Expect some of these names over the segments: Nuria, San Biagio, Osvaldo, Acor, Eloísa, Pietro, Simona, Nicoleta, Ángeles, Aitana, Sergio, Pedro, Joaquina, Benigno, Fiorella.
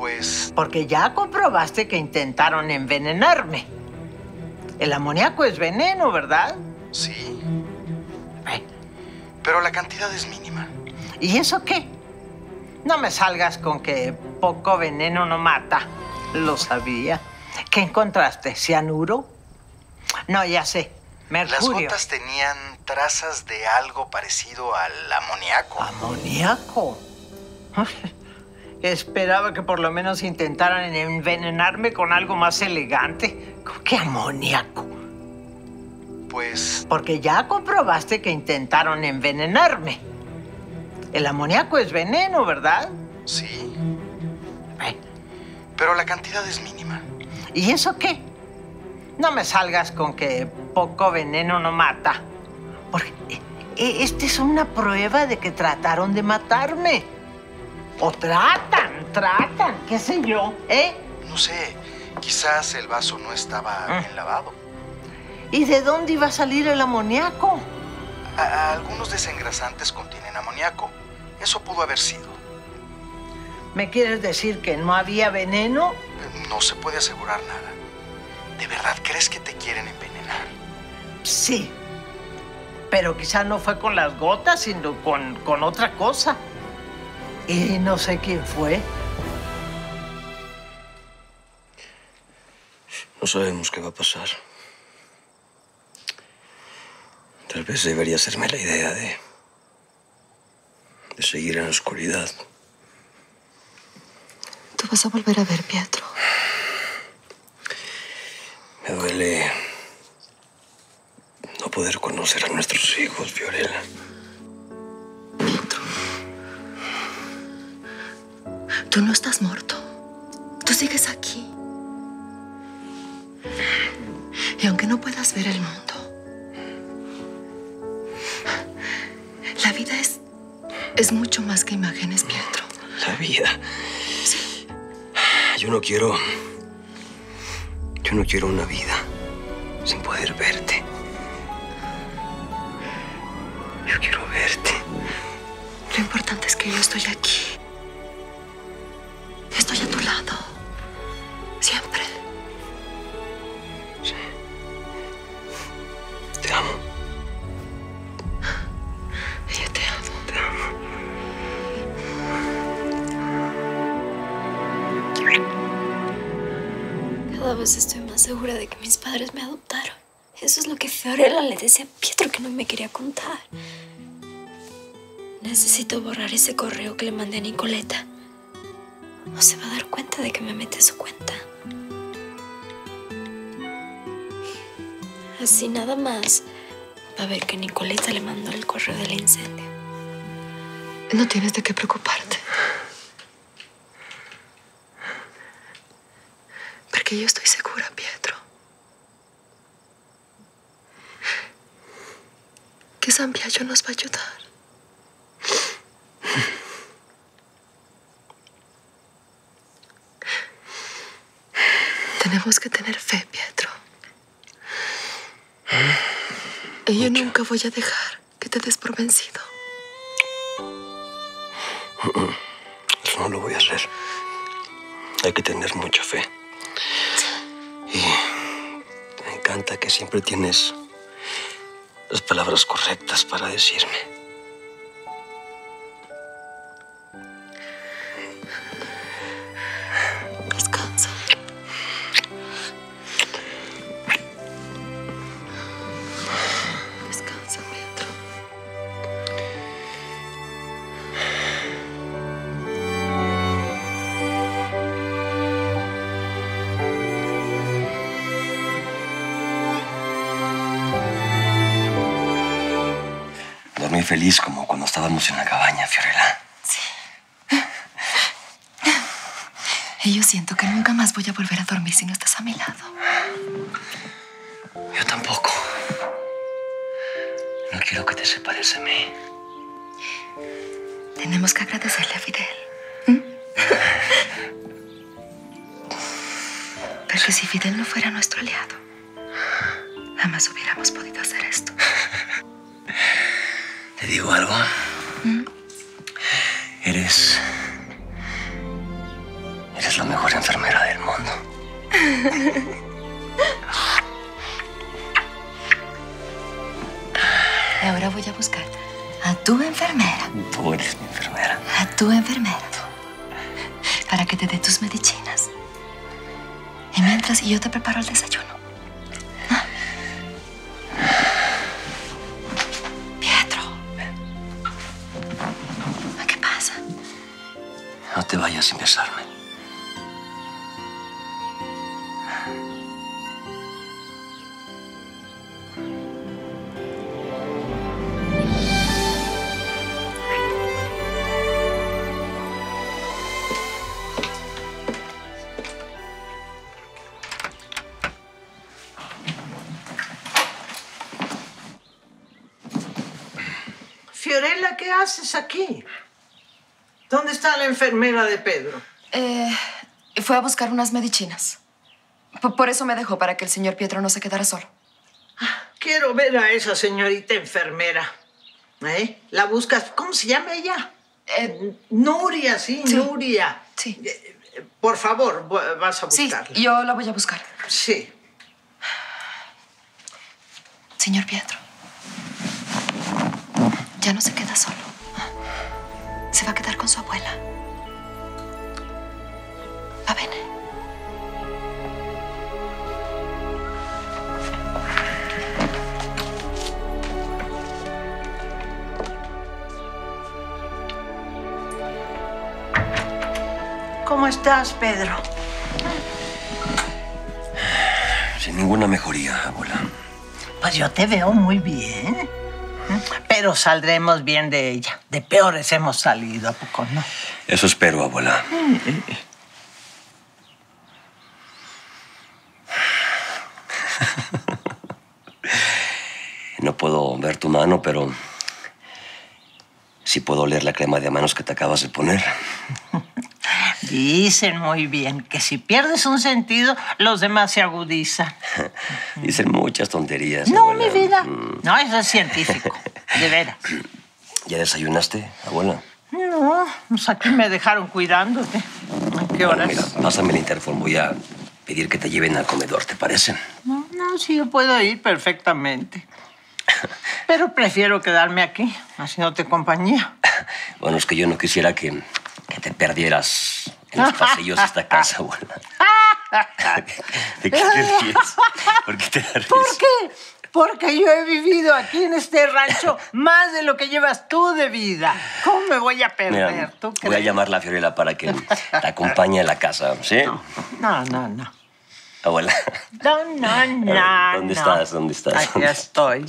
pues... Porque ya comprobaste que intentaron envenenarme. El amoníaco es veneno, ¿verdad? Sí. Pero la cantidad es mínima. ¿Y eso qué? No me salgas con que poco veneno no mata. Lo sabía. ¿Qué encontraste? ¿Cianuro? No, ya sé. Mercurio. Las gotas tenían trazas de algo parecido al amoníaco. ¿Amoníaco? Esperaba que por lo menos intentaran envenenarme con algo más elegante. ¿Con qué amoníaco? Pues... Porque ya comprobaste que intentaron envenenarme. El amoníaco es veneno, ¿verdad? Sí. Pero la cantidad es mínima. ¿Y eso qué? No me salgas con que poco veneno no mata. Porque esta es una prueba de que trataron de matarme. O tratan, qué sé yo, ¿eh? No sé, quizás el vaso no estaba bien lavado. ¿Y de dónde iba a salir el amoníaco? Algunos desengrasantes contienen amoníaco. Eso pudo haber sido. ¿Me quieres decir que no había veneno? No se puede asegurar nada. ¿De verdad crees que te quieren envenenar? Sí. Pero quizá no fue con las gotas, sino con otra cosa. Y no sé quién fue. No sabemos qué va a pasar. Tal vez debería hacerme la idea de seguir en la oscuridad. Tú vas a volver a ver, Pietro. Me duele no poder conocer a nuestros hijos, Fiorella. Pietro, tú no estás muerto. Tú sigues aquí. Y aunque no puedas ver el mundo, la vida es mucho más que imágenes, Pietro. La vida. Sí. Yo no quiero una vida sin poder verte. Yo quiero verte. Lo importante es que yo estoy aquí. Estoy a tu lado. Siempre. Sí. Te amo. Cada vez estoy más segura de que mis padres me adoptaron. Eso es lo que Fiorella le decía a Pietro que no me quería contar. Necesito borrar ese correo que le mandé a Nicoleta. No se va a dar cuenta de que me mete su cuenta. Así nada más va a ver que Nicoleta le mandó el correo del incendio. No tienes de qué preocuparte. Que yo estoy segura, Pietro, que San Biagio nos va a ayudar. Tenemos que tener fe, Pietro. Y yo nunca voy a dejar que te des por vencido. Eso no lo voy a hacer. Hay que tener mucha fe. Y me encanta que siempre tienes las palabras correctas para decirme. Descansa. Descansa, Pedro. Muy feliz como cuando estábamos en la cabaña, Fiorella. Sí. Y yo siento que nunca más voy a volver a dormir si no estás a mi lado. Yo tampoco. No quiero que te separes de mí. Tenemos que agradecerle a Fidel. Porque si Fidel no fuera nuestro aliado, jamás hubiéramos podido hacer esto. ¿Te digo algo? ¿Mm? Eres Eres la mejor enfermera del mundo. Y ahora voy a buscar a tu enfermera. Tú eres mi enfermera. A tu enfermera. Para que te dé tus medicinas. Y mientras yo te preparo el desayuno. No te vayas sin besarme. Fiorella, ¿qué haces aquí? ¿Dónde está la enfermera de Pedro? Fue a buscar unas medicinas. Por eso me dejó, para que el señor Pietro no se quedara solo. Quiero ver a esa señorita enfermera. ¿La buscas? ¿Cómo se llama ella? Nuria, sí, Nuria. Sí. Por favor, vas a buscarla. Sí, yo la voy a buscar. Sí. Señor Pietro, ya no se queda solo. Se va a quedar con su abuela. Va, ven. ¿Cómo estás, Pedro? Sin ninguna mejoría, abuela. Pues yo te veo muy bien. Pero saldremos bien de ella. De peores hemos salido, ¿a poco no? Eso espero, abuela. No puedo ver tu mano, pero sí puedo oler la crema de manos que te acabas de poner. Dicen muy bien que si pierdes un sentido, los demás se agudizan. Dicen muchas tonterías. No, abuela. Mi vida. No, eso es científico, de veras. ¿Ya desayunaste, abuela? No, pues aquí me dejaron cuidándote. ¿A qué horas? Bueno, mira, pásame el interfono. Voy a pedir que te lleven al comedor, ¿te parece? No, no, sí, yo puedo ir perfectamente. Pero prefiero quedarme aquí, haciéndote compañía. Bueno, es que yo no quisiera que te perdieras en los pasillos de esta casa, abuela. ¿De qué te ríes? ¿Por qué te ríes? ¿Por qué? Porque yo he vivido aquí en este rancho más de lo que llevas tú de vida. ¿Cómo me voy a perder? Mira, ¿tú crees? Voy a llamarla a Fiorella para que te acompañe a la casa, ¿sí? No. Abuela. No. ¿Dónde estás? Aquí estoy.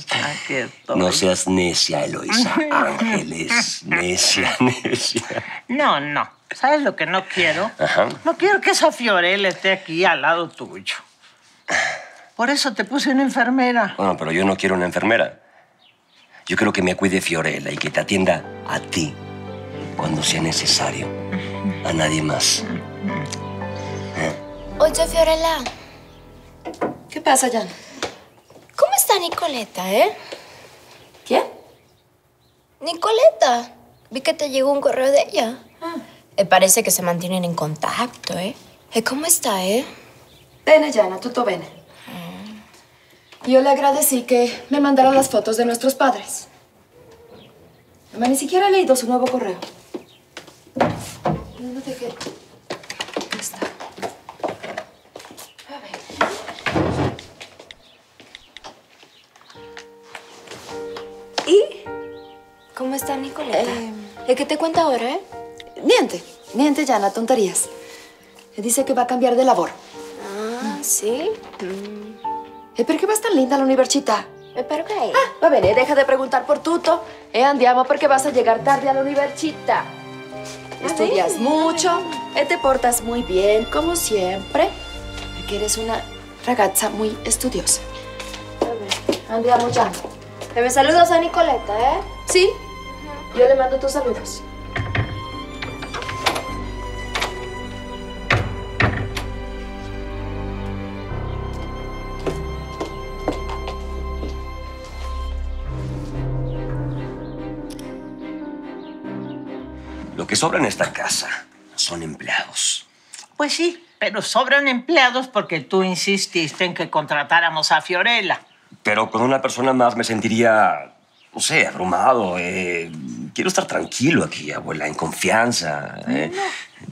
No seas necia, Eloísa. Ángeles, necia. No. ¿Sabes lo que no quiero? Ajá. No quiero que esa Fiorella esté aquí al lado tuyo. Por eso te puse una enfermera. Bueno, pero yo no quiero una enfermera. Yo quiero que me cuide Fiorella y que te atienda a ti cuando sea necesario. A nadie más. Oye, Fiorella. ¿Qué pasa, Jan? ¿Cómo está Nicoleta, ¿Quién? Nicoleta. Vi que te llegó un correo de ella. Parece que se mantienen en contacto, ¿Cómo está, Bene, Jana, tutto bene. Yo le agradecí que me mandara las fotos de nuestros padres. Mamá ni siquiera ha leído su nuevo correo. No te quiero. Aquí está. ¿Y cómo está Nicoleta? ¿Qué te cuenta ahora, Niente, Jana, tonterías. Dice que va a cambiar de labor. Ah, ¿sí? ¿Per qué vas tan linda la università? Perché? Va bene, deja de preguntar por tutto. Andiamo perché vas a llegar tarde a la università. Estudias mucho, te portas muy bien, como siempre. Porque eres una ragazza muy estudiosa. Va bene, andiamo già. Me saludas a Nicoleta, Sí. Yo le mando tus saludos. Lo que sobra en esta casa son empleados. Pues sí, pero sobran empleados porque tú insististe en que contratáramos a Fiorella. Pero con una persona más me sentiría, no sé, abrumado. Quiero estar tranquilo aquí, abuela, en confianza. No.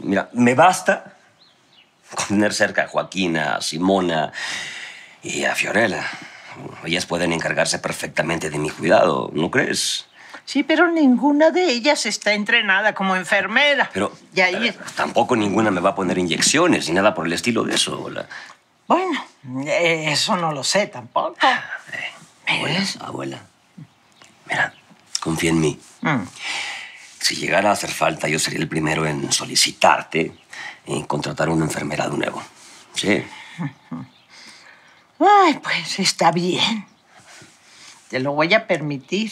Mira, me basta con tener cerca a Joaquina, a Simona y a Fiorella. Ellas pueden encargarse perfectamente de mi cuidado, ¿no crees? Sí, pero ninguna de ellas está entrenada como enfermera. Pero y ahí tampoco ninguna me va a poner inyecciones ni nada por el estilo de eso, abuela. Bueno, eso no lo sé tampoco. Abuela, mira, confía en mí. Si llegara a hacer falta, yo sería el primero en solicitarte y contratar una enfermera de nuevo. Sí. Ay, pues está bien. Te lo voy a permitir.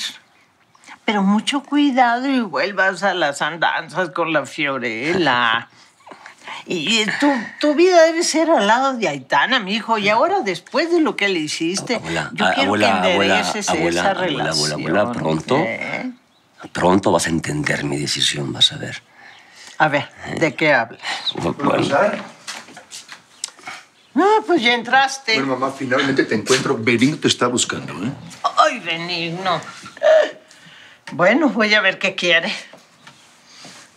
Pero mucho cuidado y vuelvas a las andanzas con la Fiorella. Y tu vida debe ser al lado de Aitana, mi hijo. Y ahora, después de lo que le hiciste, abuela, pronto vas a entender mi decisión, vas a ver. A ver, ¿de qué hablas? Bueno. Ah, pues ya entraste. Bueno, mamá, finalmente te encuentro. Benigno te está buscando, ¿eh? Ay, Benigno. Bueno, voy a ver qué quiere.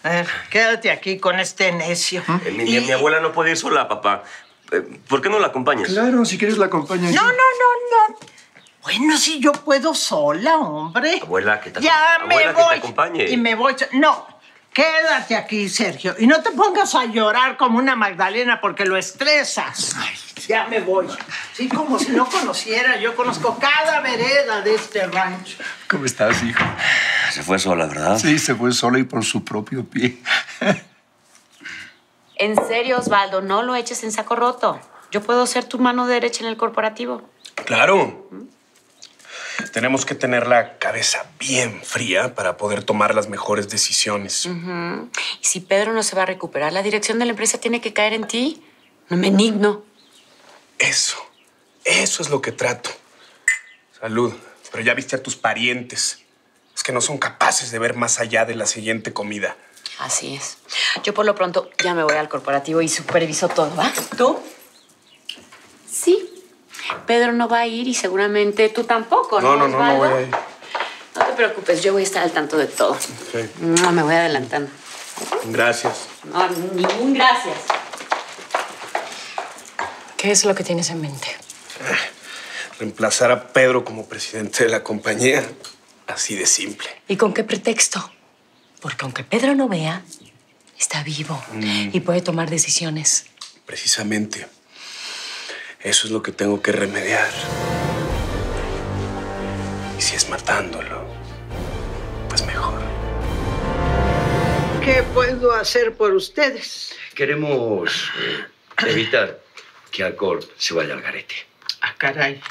A ver, quédate aquí con este necio. Mi abuela no puede ir sola, papá. ¿Por qué no la acompañas? Claro, si quieres la acompañas. No. Bueno, si yo puedo sola, hombre. Abuela, que te acompañe. Y me voy. No, quédate aquí, Sergio. Y no te pongas a llorar como una Magdalena porque lo estresas. Ay, ya me voy. Sí, como si no conociera. Yo conozco cada vereda de este rancho. ¿Cómo estás, hijo? Se fue sola, ¿verdad? Sí, se fue sola y por su propio pie. En serio, Osvaldo, no lo eches en saco roto. Yo puedo ser tu mano derecha en el corporativo. Claro. Tenemos que tener la cabeza bien fría para poder tomar las mejores decisiones. Y si Pedro no se va a recuperar, la dirección de la empresa tiene que caer en ti. No me indigno. Eso es lo que trato. Salud. Pero ya viste a tus parientes. Es que no son capaces de ver más allá de la siguiente comida. Así es. Yo por lo pronto ya me voy al corporativo y superviso todo, ¿va? ¿Tú? Sí. Pedro no va a ir y seguramente tú tampoco, ¿no? No voy a ir. No te preocupes, yo voy a estar al tanto de todo. Okay. No, me voy adelantando. Gracias. No, ningún gracias. ¿Qué es lo que tienes en mente? Reemplazar a Pedro como presidente de la compañía. Así de simple. ¿Y con qué pretexto? Porque aunque Pedro no vea, está vivo y puede tomar decisiones. Precisamente. Eso es lo que tengo que remediar. Y si es matándolo, pues mejor. ¿Qué puedo hacer por ustedes? Queremos evitar que Acor se vaya al garete. Ah, caray.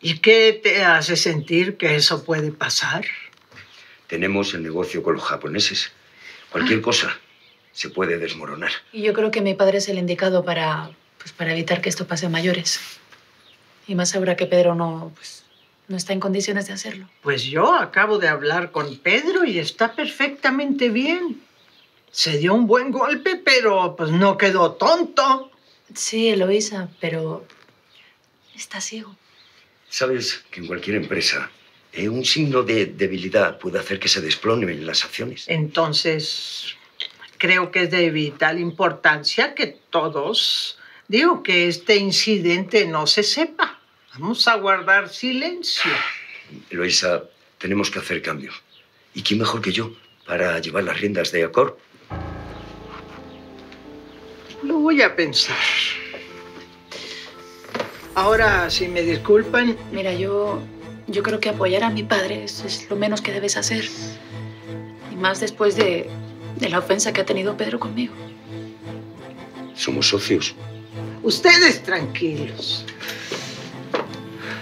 ¿Y qué te hace sentir que eso puede pasar? Tenemos el negocio con los japoneses. Cualquier cosa se puede desmoronar. Y yo creo que mi padre es el indicado para evitar que esto pase a mayores. Y más ahora que Pedro no está en condiciones de hacerlo. Pues yo acabo de hablar con Pedro y está perfectamente bien. Se dio un buen golpe, pero pues no quedó tonto. Sí, Eloísa, pero está ciego. Sabes que en cualquier empresa un signo de debilidad puede hacer que se desplomen las acciones. Entonces, creo que es de vital importancia que todos, que este incidente no se sepa. Vamos a guardar silencio. Eloísa, tenemos que hacer cambios. ¿Y quién mejor que yo para llevar las riendas de Acor? Lo voy a pensar. Ahora, si me disculpan... Mira, yo creo que apoyar a mi padre es lo menos que debes hacer. Y más después de la ofensa que ha tenido Pedro conmigo. Somos socios. Ustedes tranquilos.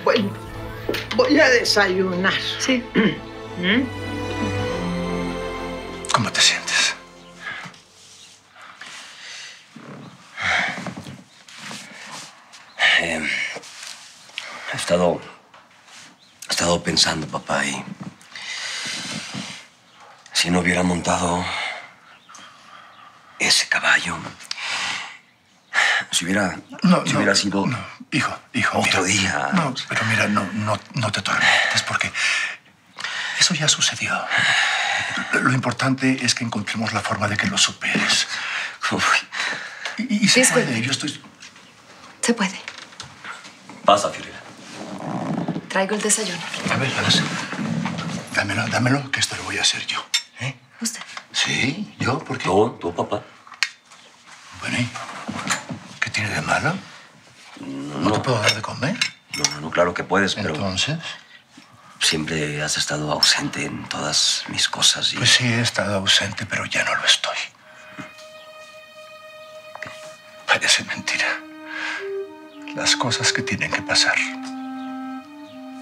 Bueno, voy a desayunar. Sí. ¿Cómo te sientes? He estado pensando, papá, y si no hubiera montado ese caballo, Cayo. Si hubiera, sido... No, hijo. Otro día. No, pero mira, no te tormentes porque eso ya sucedió. Lo importante es que encontremos la forma de que lo superes. Uf. Y se puede, yo estoy... Se puede. Pasa, Fiorella. Traigo el desayuno. A ver, dámelo, que esto lo voy a hacer yo. ¿Eh? ¿Usted? Sí, ¿yo? ¿Por qué? Tú, papá. Bueno, ¿y qué tiene de malo? ¿No te puedo dar de comer? No, claro que puedes, pero... ¿Entonces? Siempre has estado ausente en todas mis cosas y... Pues sí, he estado ausente, pero ya no lo estoy. ¿Qué? Parece mentira. Las cosas que tienen que pasar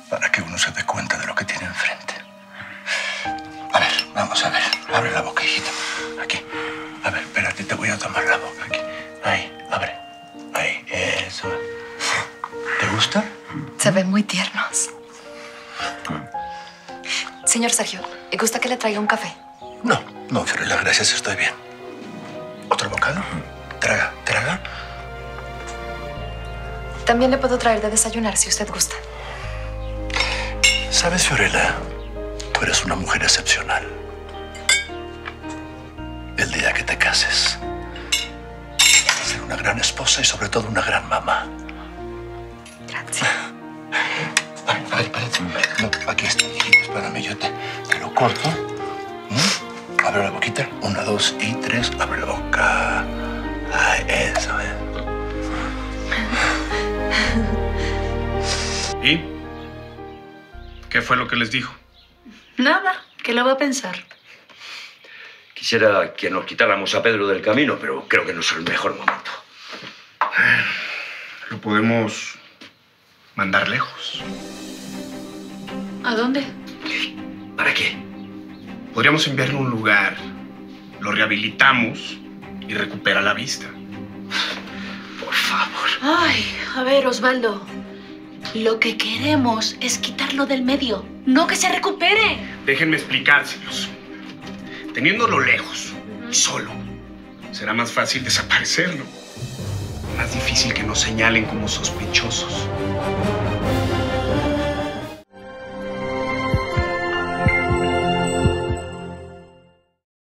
para que uno se dé cuenta de lo que tiene enfrente. A ver, vamos a ver. Abre la boca, hijito. Aquí. A ver, espérate, te voy a tomar la boca aquí. Ahí, abre. Ahí, eso. ¿Te gusta? Se ven muy tiernos. Señor Sergio, ¿le gusta que le traiga un café? No, Fiorella, gracias, estoy bien. ¿Otro bocado? Traga. También le puedo traer de desayunar, si usted gusta. ¿Sabes, Fiorella? Tú eres una mujer excepcional. El día que te cases, vas a ser una gran esposa y sobre todo una gran mamá. Gracias. Ay, aquí está, espérame, yo te lo corto. Abre la boquita. 1, 2 y 3. Abre la boca. Ay, eso, ¿Y qué fue lo que les dijo? Nada, que lo va a pensar. Quisiera que nos quitáramos a Pedro del camino, pero creo que no es el mejor momento. Lo podemos mandar lejos. ¿A dónde? ¿Para qué? Podríamos enviarlo a un lugar, lo rehabilitamos y recupera la vista. Por favor. Ay, a ver, Osvaldo. Lo que queremos es quitarlo del medio, no que se recupere. Déjenme explicárselos. Teniéndolo lejos, solo, será más fácil desaparecerlo. Más difícil que nos señalen como sospechosos.